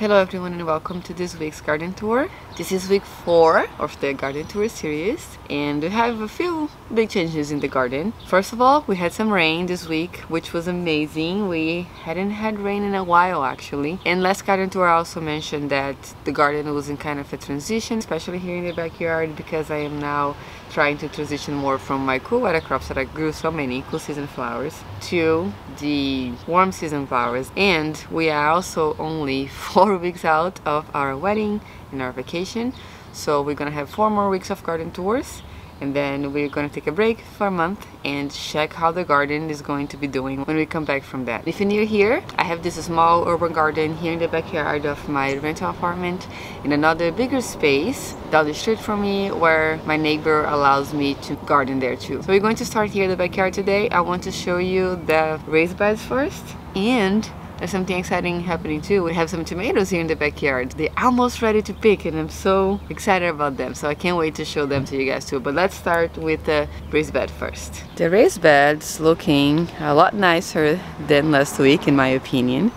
Hello everyone and welcome to this week's garden tour. This is week 4 of the garden tour series and we have a few big changes in the garden. First of all, we had some rain this week, which was amazing. We hadn't had rain in a while actually. And last garden tour I also mentioned that the garden was in kind of a transition, especially here in the backyard, because I am now trying to transition more from my cool weather crops that I grew so many cool season flowers to the warm season flowers. And we are also only 4 weeks out of our wedding and our vacation, so we're gonna have 4 more weeks of garden tours and then we're gonna take a break for a month and check how the garden is going to be doing when we come back from that. If you're new here, I have this small urban garden here in the backyard of my rental apartment in another bigger space down the street from me where my neighbor allows me to garden there too. So we're going to start here in the backyard today. I want to show you the raised beds first, and there's something exciting happening too. We have some tomatoes here in the backyard. They're almost ready to pick and I'm so excited about them. So I can't wait to show them to you guys too. But let's start with the raised bed first. The raised bed's looking a lot nicer than last week in my opinion.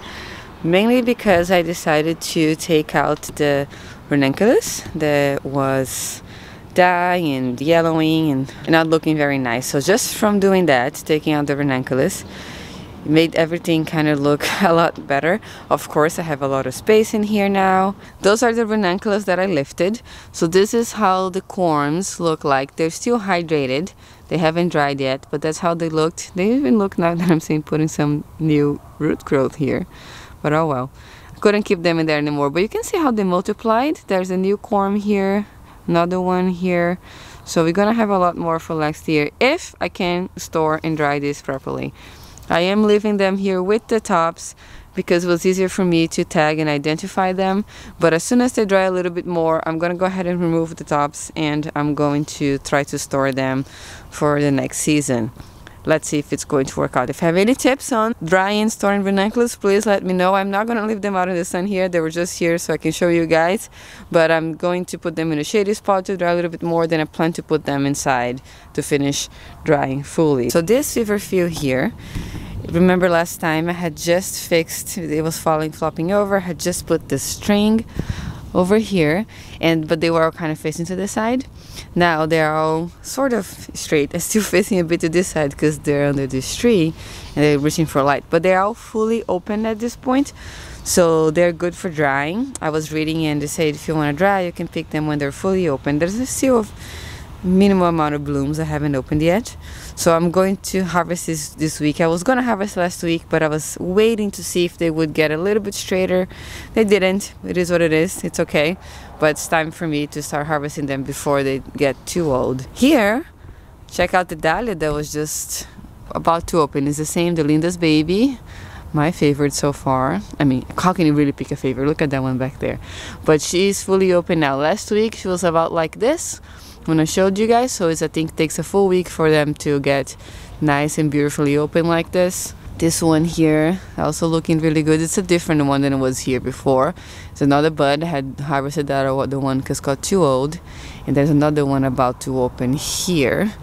Mainly because I decided to take out the ranunculus that was dying and yellowing and not looking very nice. So just from doing that, taking out the ranunculus, made everything kind of look a lot better. Of course, I have a lot of space in here now. Those are the ranunculus that I lifted. So this is how the corms look like. They're still hydrated. They haven't dried yet, but that's how they looked. They even look, now that I'm saying, putting some new root growth here. But oh well. I couldn't keep them in there anymore. But you can see how they multiplied. There's a new corm here, another one here. So we're gonna have a lot more for next year if I can store and dry this properly. I am leaving them here with the tops because it was easier for me to tag and identify them, but as soon as they dry a little bit more, I'm gonna go ahead and remove the tops and I'm going to try to store them for the next season. Let's see if it's going to work out. If you have any tips on drying, storing ranunculus, please let me know. I'm not gonna leave them out in the sun here. They were just here so I can show you guys, but I'm going to put them in a shady spot to dry a little bit more, then I plan to put them inside to finish drying fully. So this feverfew here, remember last time I had just fixed, it was flopping over, I had just put the string over here, but they were all kind of facing to the side. Now they're all sort of straight and still facing a bit to this side because they're under this tree and they're reaching for light, but they're all fully open at this point, so they're good for drying. I was reading and they said if you want to dry you can pick them when they're fully open. There's still a minimal amount of blooms I haven't opened yet, so I'm going to harvest this week. I was gonna harvest last week, but I was waiting to see if they would get a little bit straighter. They didn't. It is what it is. It's okay, but it's time for me to start harvesting them before they get too old. Here, check out the dahlia that was just about to open. It's the same, the Linda's Baby. My favorite so far. I mean, how can you really pick a favorite? Look at that one back there. But she's fully open now. Last week she was about like this when I showed you guys, so I think it takes a full week for them to get nice and beautifully open like this. This one here also looking really good. It's a different one than it was here before. It's another bud. I had harvested that other one because it got too old, and there's another one about to open here.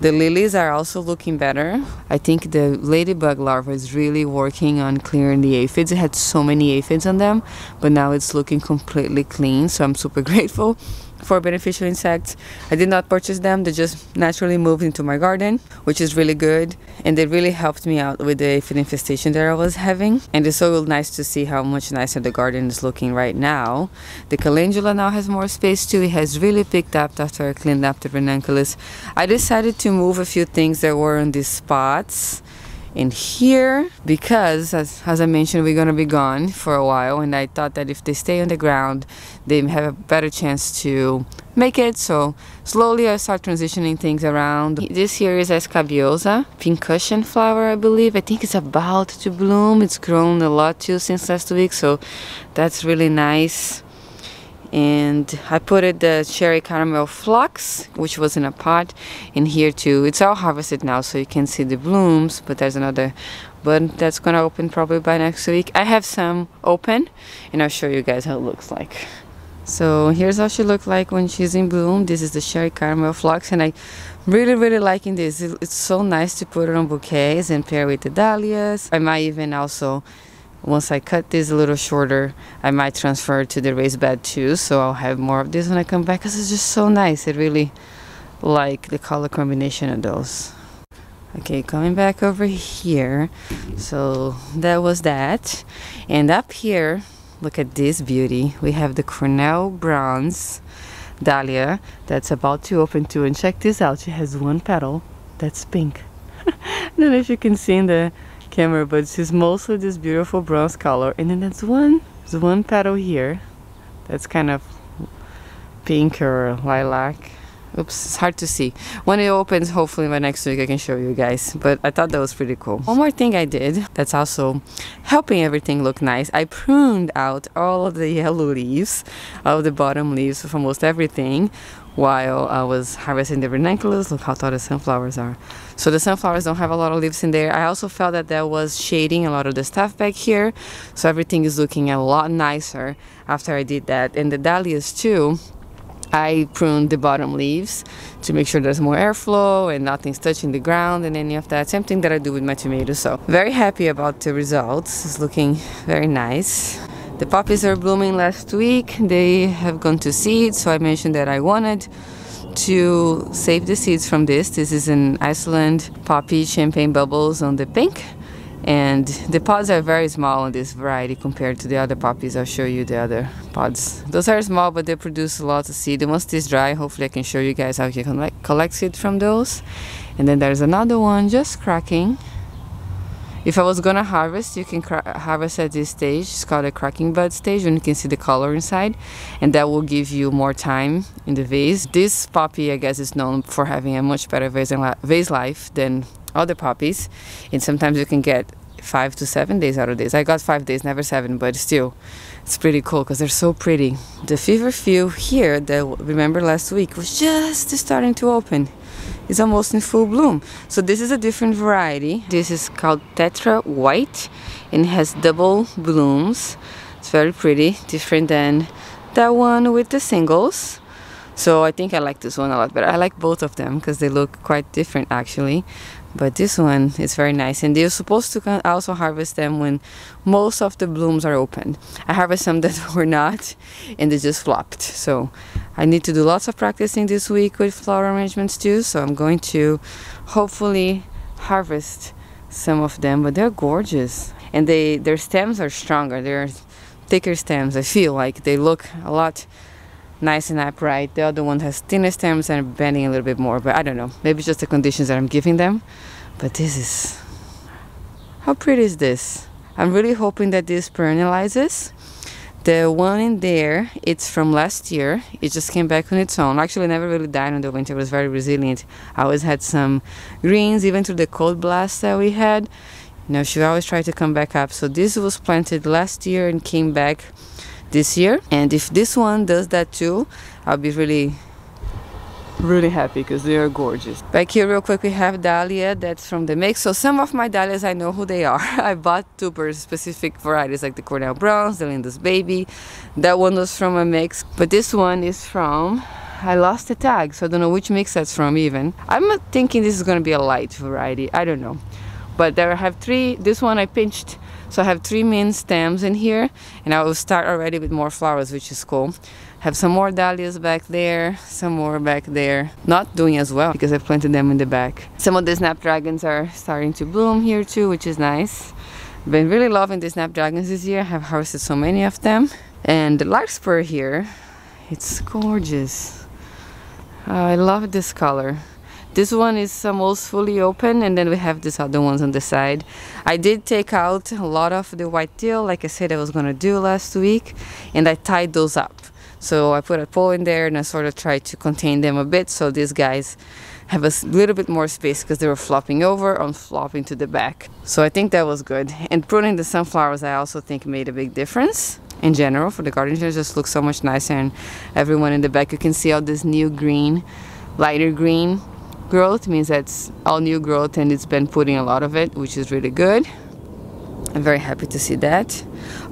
The lilies are also looking better. I think the ladybug larva is really working on clearing the aphids. It had so many aphids on them, but now it's looking completely clean, so I'm super grateful for beneficial insects. I did not purchase them, they just naturally moved into my garden, which is really good, and they really helped me out with the aphid infestation that I was having. And it's so nice to see how much nicer the garden is looking right now. The calendula now has more space too. It has really picked up after I cleaned up the ranunculus. I decided to move a few things that were in these spots in here because as I mentioned, we're gonna be gone for a while, and I thought that if they stay on the ground they have a better chance to make it. So slowly I start transitioning things around. This here is Escabiosa, pincushion flower, I believe. I think it's about to bloom. It's grown a lot too since last week, so that's really nice. And I put it the cherry caramel phlox, which was in a pot, in here too. It's all harvested now, so you can see the blooms, but there's another bud that's gonna open probably by next week. I have some open, and I'll show you guys how it looks like. So here's how she looks like when she's in bloom. This is the cherry caramel phlox, and I'm really liking this. It's so nice to put it on bouquets and pair with the dahlias. I might even also Once I cut this a little shorter, I might transfer it to the raised bed too, so I'll have more of this when I come back because it's just so nice. I really like the color combination of those. Okay, coming back over here, so that was that. And up here, look at this beauty. We have the Cornell Bronze dahlia that's about to open too, and check this out. She has one petal that's pink. I don't know if you can see in the camera, but she's mostly this beautiful bronze color, and then there's one petal here that's kind of pink or lilac. Oops, it's hard to see. When it opens, hopefully by next week I can show you guys, but I thought that was pretty cool. One more thing I did that's also helping everything look nice, I pruned out all of the yellow leaves, all of the bottom leaves of almost everything while I was harvesting the ranunculus. Look how tall the sunflowers are. So the sunflowers don't have a lot of leaves in there. I also felt that that was shading a lot of the stuff back here, so everything is looking a lot nicer after I did that. And the dahlias too, I pruned the bottom leaves to make sure there's more airflow and nothing's touching the ground and any of that. Same thing that I do with my tomatoes. So very happy about the results. It's looking very nice. The poppies are blooming last week. They have gone to seed, so I mentioned that I wanted to save the seeds from this. This is an Iceland poppy champagne bubbles on the pink. And the pods are very small on this variety compared to the other poppies. I'll show you the other pods. Those are small, but they produce a lot of seed. And once this dry, hopefully I can show you guys how you can collect seed from those. And then there's another one just cracking. If I was gonna harvest, you can harvest at this stage. It's called a cracking bud stage, and you can see the color inside, and that will give you more time in the vase. This poppy, I guess, is known for having a much better vase life than other poppies, and sometimes you can get 5 to 7 days out of this. I got 5 days, never 7, but still it's pretty cool because they're so pretty. The feverfew here that remember last week was just starting to open. It's almost in full bloom. So this is a different variety. This is called Tetra White and has double blooms. It's very pretty, different than that one with the singles. So I think I like this one a lot better. I like both of them because they look quite different actually. But this one is very nice, and they're supposed to also harvest them when most of the blooms are open. I harvest some that were not, and they just flopped. So I need to do lots of practicing this week with flower arrangements too, so I'm going to hopefully harvest some of them, but they're gorgeous. And their stems are stronger, they're thicker stems. I feel like they look a lot nice and upright. The other one has thinner stems and bending a little bit more, but I don't know, maybe just the conditions that I'm giving them. But this is, how pretty is this? I'm really hoping that this perennializes. The one in there, it's from last year. It just came back on its own. Actually, never really died in the winter. It was very resilient. I always had some greens, even through the cold blast that we had. You know, she always tried to come back up. So this was planted last year and came back this year, and if this one does that too, I'll be really happy because they are gorgeous. Back here real quick, we have dahlia that's from the mix. So some of my dahlias, I know who they are. I bought tubers, specific varieties like the Cornell Bronze, the Linda's Baby. That one was from a mix, but this one is from, I lost the tag, so I don't know which mix that's from even. I'm thinking this is going to be a light variety, I don't know, but there I have three. This one I pinched, so I have three main stems in here, and I will start already with more flowers, which is cool. Have some more dahlias back there, some more back there. Not doing as well because I planted them in the back. Some of the snapdragons are starting to bloom here too, which is nice. Been really loving the snapdragons this year. I have harvested so many of them. And the larkspur here, it's gorgeous. I love this color. This one is almost fully open, and then we have these other ones on the side. I did take out a lot of the white teal, like I said I was gonna do last week, and I tied those up. So I put a pole in there and I sort of tried to contain them a bit, so these guys have a little bit more space because they were flopping over and flopping to the back. So I think that was good. And pruning the sunflowers I also think made a big difference. In general, for the garden, it just looks so much nicer, and everyone in the back, you can see all this new green, lighter green. Growth means that's all new growth, and it's been putting a lot of it, which is really good. I'm very happy to see that.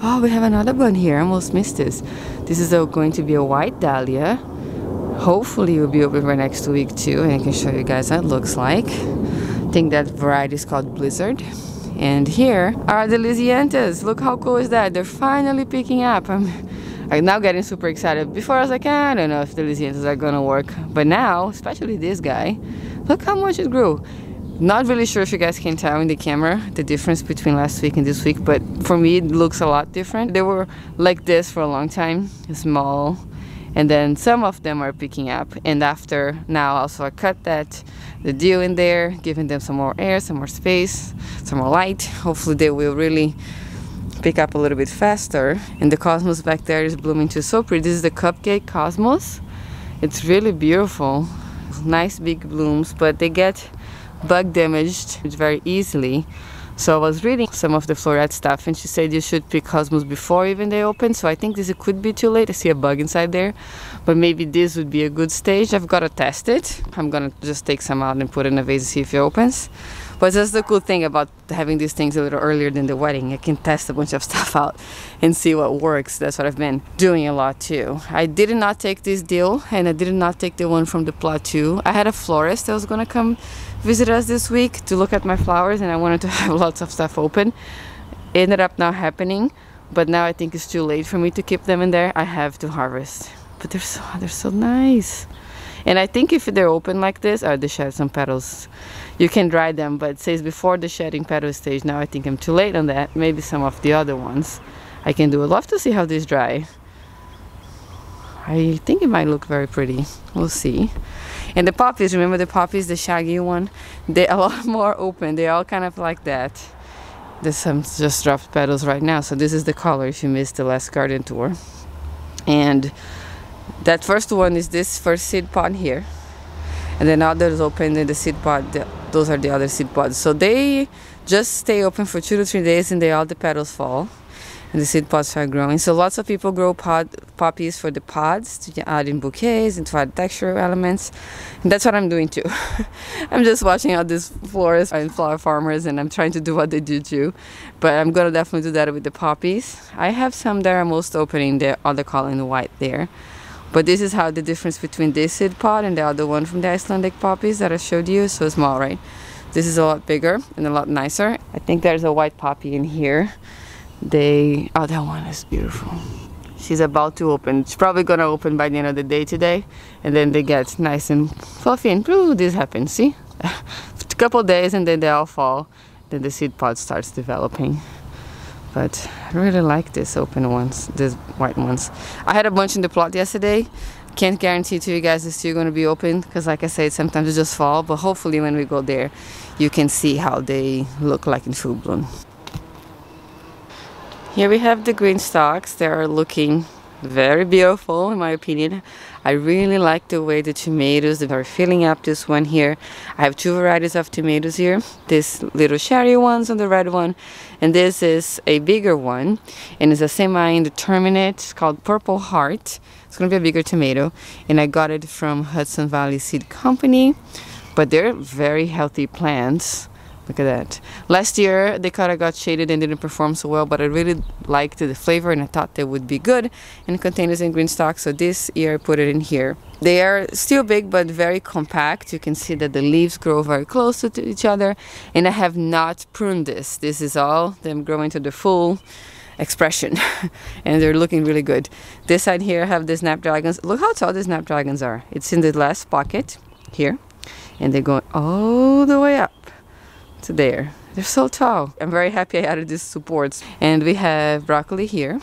Oh, we have another one here. I almost missed this. This is going to be a white dahlia. Hopefully it will be open for next week too, and I can show you guys what it looks like. I think that variety is called Blizzard, And here are the Lisianthus. Look how cool is that? They're finally picking up. I'm now getting super excited. Before I was like, I don't know if the Lisianthus are gonna work. But now, especially this guy, look how much it grew. Not really sure if you guys can tell in the camera the difference between last week and this week, but for me it looks a lot different. They were like this for a long time, small, and then some of them are picking up. And after now also I cut that, the dew in there, giving them some more air, some more space, some more light. Hopefully they will really pick up a little bit faster. And the cosmos back there is blooming too, so pretty. This is the cupcake cosmos. It's really beautiful. Nice big blooms, but they get bug damaged very easily. So I was reading some of the Florette stuff and she said you should pick cosmos before even they open. So I think this could be too late. I see a bug inside there, but maybe this would be a good stage. I've got to test it. I'm gonna just take some out and put it in a vase to see if it opens. But that's the cool thing about having these things a little earlier than the wedding. I can test a bunch of stuff out and see what works. That's what I've been doing a lot too. I did not take this deal, and I did not take the one from the plateau. I had a florist that was gonna come visit us this week to look at my flowers, and I wanted to have lots of stuff open. It ended up not happening, but now I think it's too late for me to keep them in there. I have to harvest. But they're so nice. And I think if they're open like this, oh, they shed some petals. You can dry them, but it says before the shedding petal stage. Now I think I'm too late on that. Maybe some of the other ones I can do. I'd love to see how these dry. I think it might look very pretty. We'll see. And the poppies, remember the poppies, the shaggy one? They're a lot more open. They're all kind of like that. There's some just dropped petals right now. So this is the color if you missed the last garden tour. And that first one is this first seed pod here, and then others open in the seed pod. Those are the other seed pods. So they just stay open for 2 to 3 days, and all the petals fall, and the seed pods start growing. So lots of people grow poppies for the pods to add in bouquets and to add texture elements. And that's what I'm doing too. I'm just watching all these florists and flower farmers, and I'm trying to do what they do too. But I'm gonna definitely do that with the poppies. I have some that are most opening the other color in the white there. But this is how the difference between this seed pod and the other one from the Icelandic poppies that I showed you. So small, right? This is a lot bigger and a lot nicer. I think there's a white poppy in here. Oh, that one is beautiful. She's about to open. She's probably gonna open by the end of the day today. And then they get nice and fluffy and ooh, this happens, see? A couple days and then they all fall. Then the seed pod starts developing. But I really like these open ones, these white ones. I had a bunch in the plot yesterday. Can't guarantee to you guys it's still gonna be open, because like I said, sometimes they just fall, but hopefully when we go there, you can see how they look like in full bloom. Here we have the GreenStalks. They are looking very beautiful in my opinion. I really like the way the tomatoes that are filling up this one here. I have two varieties of tomatoes here. This little cherry one's on the red one, and this is a bigger one, and it's a semi-indeterminate. It's called Purple Heart. It's gonna be a bigger tomato, and I got it from Hudson Valley Seed Company, but they're very healthy plants. Look at that. Last year they kind of got shaded and didn't perform so well, but I really liked the flavor and I thought they would be good in containers in GreenStalk, so this year I put it in here. They are still big but very compact. You can see that the leaves grow very close to each other, and I have not pruned this. This is all them growing to the full expression and they're looking really good. This side here I have the snapdragons. Look how tall the snapdragons are. It's in the last pocket here, and they're going all the way up to there. They're so tall. I'm very happy I added these supports. And we have broccoli here.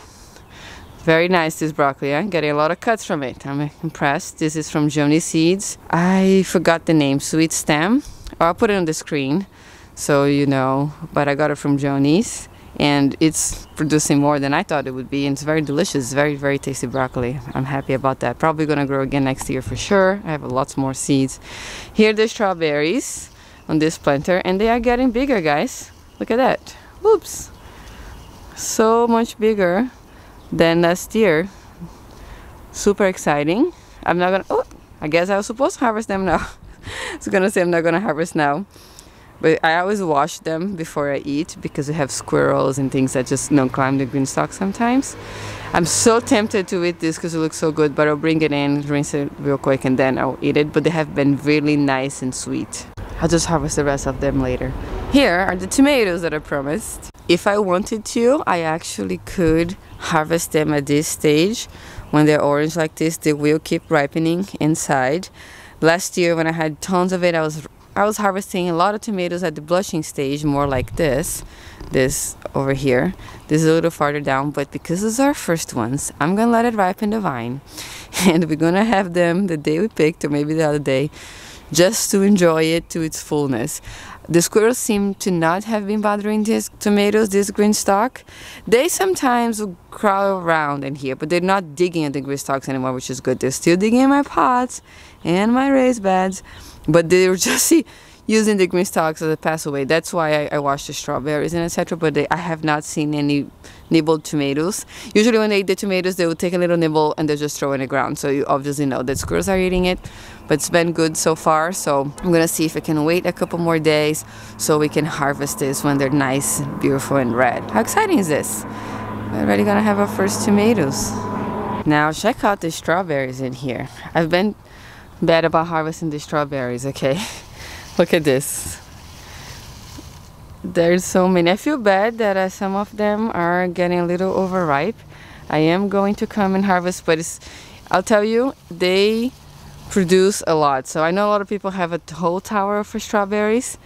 Very nice, this broccoli. I'm getting a lot of cuts from it. I'm impressed. This is from Johnny's seeds. I forgot the name. Sweet stem. Oh, I'll put it on the screen so you know, but I got it from Johnny's, and it's producing more than I thought it would be, and it's very delicious. Very, very tasty broccoli. I'm happy about that. Probably gonna grow again next year for sure. I have lots more seeds. Here are the strawberries on this planter, and they are getting bigger, guys. Look at that. Whoops, so much bigger than last year. Super exciting. I'm not gonna, oh, I guess I was supposed to harvest them now. I was gonna say I'm not gonna harvest now, but I always wash them before I eat because we have squirrels and things that just climb the GreenStalk sometimes. I'm so tempted to eat this because it looks so good, but I'll bring it in, rinse it real quick, and then I'll eat it. But they have been really nice and sweet. I'll just harvest the rest of them later. Here are the tomatoes that I promised. If I wanted to, I actually could harvest them at this stage. When they're orange like this, they will keep ripening inside. Last year when I had tons of it, I was harvesting a lot of tomatoes at the blushing stage, more like this over here. This is a little farther down, but because these are our first ones, I'm gonna let it ripen the vine, and we're gonna have them the day we picked, or maybe the other day, just to enjoy it to its fullness. The squirrels seem to not have been bothering these tomatoes, this green stalk. They sometimes will crawl around in here, but they're not digging at the green stalks anymore, which is good. They're still digging in my pots and my raised beds, but they were just using the green stalks as a pathway. That's why I wash the strawberries and etc. But I have not seen any nibbled tomatoes. Usually when they eat the tomatoes, they will take a little nibble and they just throw in the ground. So you obviously know that squirrels are eating it, but it's been good so far. So I'm gonna see if I can wait a couple more days so we can harvest this when they're nice, beautiful and red. How exciting is this? We're already gonna have our first tomatoes. Now check out the strawberries in here. I've been bad about harvesting the strawberries, okay? Look at this. There's so many. I feel bad that some of them are getting a little overripe. I am going to come and harvest, but I'll tell you, they produce a lot. So I know a lot of people have a whole tower for strawberries.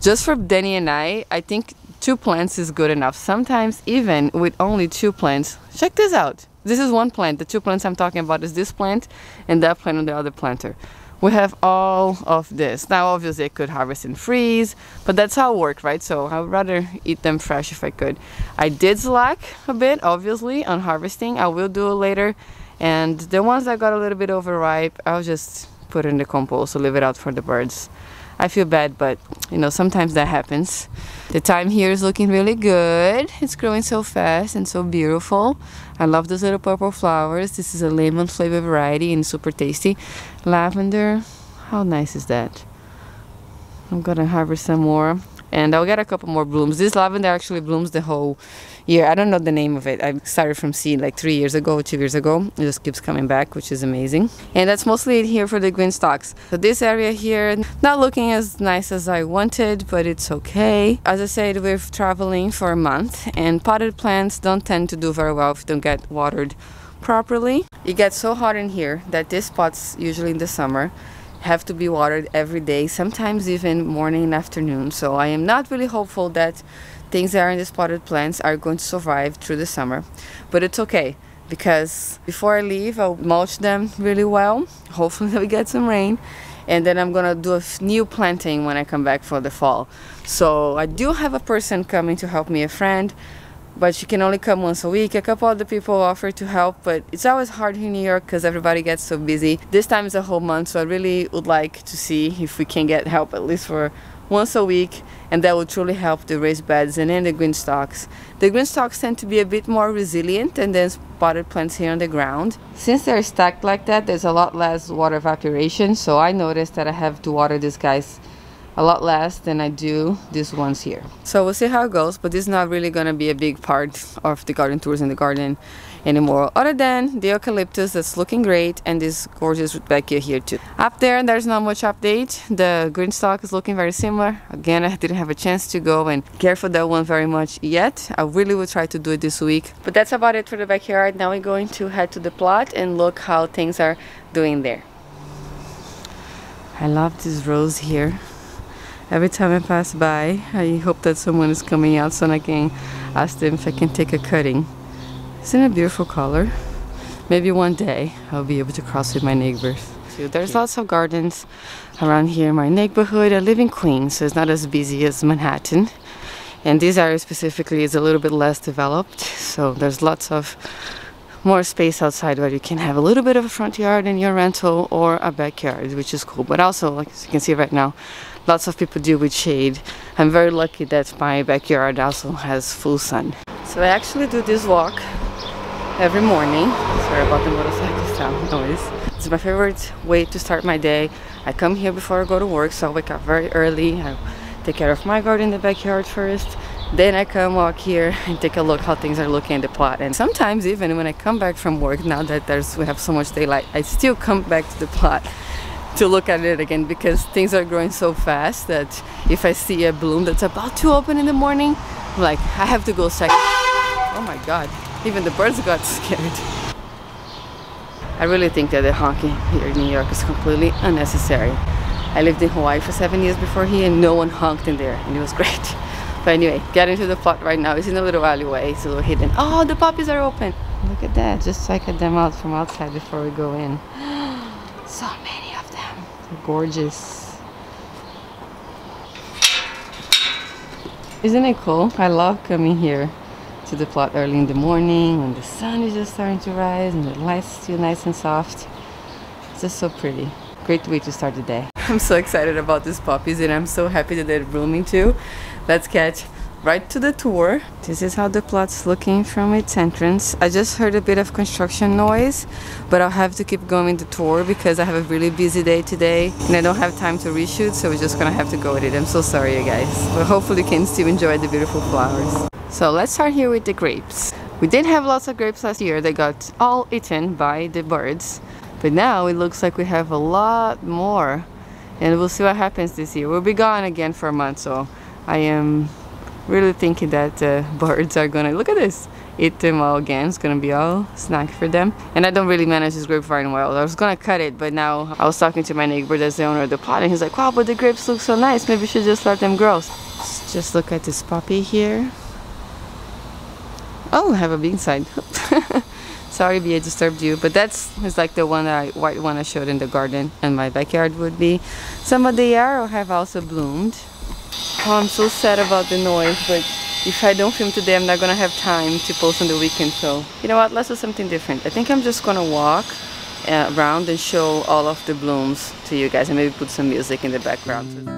Just for Danny and I think 2 plants is good enough. Sometimes even with only 2 plants. Check this out. This is 1 plant. The 2 plants I'm talking about is this plant and that plant on the other planter. We have all of this. Now obviously I could harvest and freeze, but that's how it worked, right? So I would rather eat them fresh if I could. I did slack a bit, obviously, on harvesting. I will do it later. And the ones that got a little bit overripe, I'll just put in the compost or leave it out for the birds. I feel bad, but you know, sometimes that happens. The thyme here is looking really good. It's growing so fast and so beautiful. I love those little purple flowers. This is a lemon flavor variety and super tasty. Lavender, how nice is that? I'm gonna harvest some more and I'll get a couple more blooms. This lavender actually blooms the whole year. I don't know the name of it. I started from seed like 2 years ago. It just keeps coming back, which is amazing. And that's mostly it here for the green stalks. So this area here, not looking as nice as I wanted, but it's okay. As I said, we're traveling for a month and potted plants don't tend to do very well if they don't get watered properly. It gets so hot in here that these pots, usually in the summer, have to be watered every day, sometimes even morning and afternoon. So I am not really hopeful that things that are in these potted plants are going to survive through the summer, but it's okay because before I leave I'll mulch them really well, hopefully we get some rain, and then I'm gonna do a new planting when I come back for the fall. So I do have a person coming to help me, a friend, but she can only come once a week. A couple other people offer to help, but it's always hard here in New York because everybody gets so busy. This time is a whole month, so I really would like to see if we can get help at least for once a week, and that will truly help the raised beds and then the green stalks. The green stalks tend to be a bit more resilient than the potted plants here on the ground. Since they're stacked like that, there's a lot less water evaporation, so I noticed that I have to water these guys a lot less than I do these ones here. So we'll see how it goes, but this is not really gonna be a big part of the garden tours in the garden anymore, other than the eucalyptus that's looking great and this gorgeous Rudbeckia here too. Up there, there's not much update. The green stalk is looking very similar. Again, I didn't have a chance to go and care for that one very much yet. I really will try to do it this week. But that's about it for the backyard. Now we're going to head to the plot and look how things are doing there. I love this rose here. Every time I pass by, I hope that someone is coming out so I can ask them if I can take a cutting. Isn't it a beautiful color? Maybe one day I'll be able to cross with my neighbors. So there's lots of gardens around here in my neighborhood. I live in Queens, so it's not as busy as Manhattan. And this area specifically is a little bit less developed, so there's lots of more space outside where you can have a little bit of a front yard in your rental or a backyard, which is cool. But also, like you can see right now, lots of people deal with shade. I'm very lucky that my backyard also has full sun. So I actually do this walk every morning. Sorry about the motorcycle sound noise. It's my favorite way to start my day. I come here before I go to work, so I wake up very early. I take care of my garden in the backyard first. Then I come walk here and take a look how things are looking in the plot. And sometimes even when I come back from work, now that we have so much daylight, I still come back to the plot to look at it again, because things are growing so fast that if I see a bloom that's about to open in the morning, I'm like, I have to go check. Oh my god, even the birds got scared. I really think that the honking here in New York is completely unnecessary. I lived in Hawaii for 7 years before here and no one honked in there and it was great. But anyway, getting to the plot right now. It's in a little alleyway, it's a little hidden. Oh, the puppies are open! Look at that, just checked them out from outside before we go in. So many of them. They're gorgeous. Isn't it cool? I love coming here to the plot early in the morning when the sun is just starting to rise and the light's still nice and soft. It's just so pretty. Great way to start the day. I'm so excited about these puppies and I'm so happy that they're blooming too. Let's catch right to the tour. This is how the plot's looking from its entrance. I just heard a bit of construction noise, but I'll have to keep going the tour because I have a really busy day today and I don't have time to reshoot, so we're just gonna have to go with it. I'm so sorry you guys, but hopefully you can still enjoy the beautiful flowers. So let's start here with the grapes. We did have lots of grapes last year. They got all eaten by the birds, but now it looks like we have a lot more and we'll see what happens this year. We'll be gone again for a month, so I am really thinking that birds are gonna, look at this, eat them all again. It's gonna be all snack for them. And I don't really manage this grapevine well. I was gonna cut it, but now I was talking to my neighbor that's the owner of the plot and he's like, wow, but the grapes look so nice, maybe we should just let them grow. Just look at this poppy here. Oh, I have a bee inside. Sorry, Bea, I disturbed you, but that's like the one that white one I showed in the garden and my backyard would be. Some of the yarrow have also bloomed. Oh, I'm so sad about the noise, but if I don't film today, I'm not gonna have time to post on the weekend, so you know what, let's do something different. I think I'm just gonna walk around and show all of the blooms to you guys and maybe put some music in the background.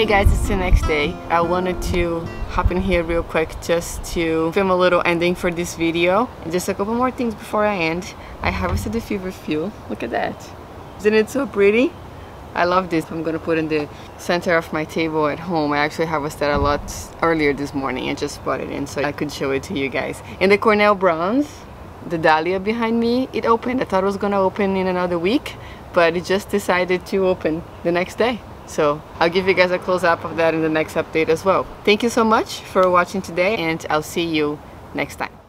Hey guys, it's the next day. I wanted to hop in here real quick just to film a little ending for this video. And just a couple more things before I end. I harvested the fever fuel. Look at that. Isn't it so pretty? I love this. I'm gonna put in the center of my table at home. I actually harvested a lot earlier this morning. I just bought it in so I could show it to you guys. And the Cornell Bronze, the dahlia behind me, it opened. I thought it was gonna open in another week, but it just decided to open the next day. So I'll give you guys a close-up of that in the next update as well. Thank you so much for watching today, and I'll see you next time.